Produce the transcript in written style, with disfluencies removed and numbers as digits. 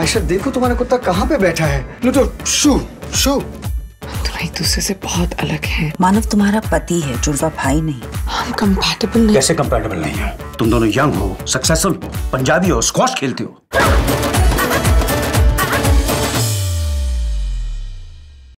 आयशा देखो तुम्हारा कुत्ता कहाँ पे बैठा है। लो जो शू शू। तुम एक दूसरे से बहुत अलग है। मानव तुम्हारा पति है, जुड़वा भाई नहीं। हम कंपैटिबल नहीं। कैसे कंपैटिबल नहीं हो? तुम दोनों यंग हो, सक्सेसफुल हो, पंजाबी हो, स्क्वॉश खेलते हो।